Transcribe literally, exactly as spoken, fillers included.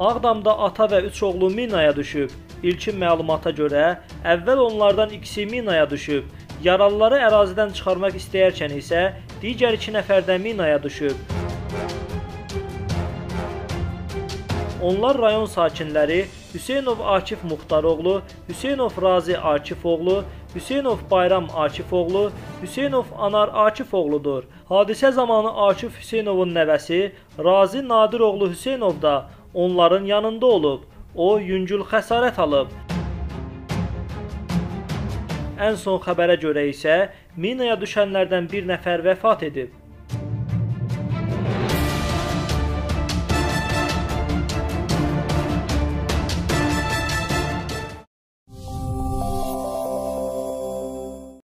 Ağdamda ata ve üç oğlu minaya düşüb. İlkin məlumata görə, əvvəl onlardan ikisi minaya düşüb. Yaralıları ərazidən çıxarmaq istəyərkən isə digər iki nəfər də minaya düşüb. Onlar rayon sakinləri Hüseynov Akif Muxtar oğlu, Hüseynov Razi Akif oğlu, Hüseynov Bayram Akif oğlu, Hüseynov Anar Akif oğludur. Hadisə zamanı Akif Hüseynovun nəvəsi Razi Nadir oğlu Hüseynov da onların yanında olub. O yüngül xəsarət alıb. Ən son xəbərə görə isə minaya düşənlərdən bir nəfər vəfat edib.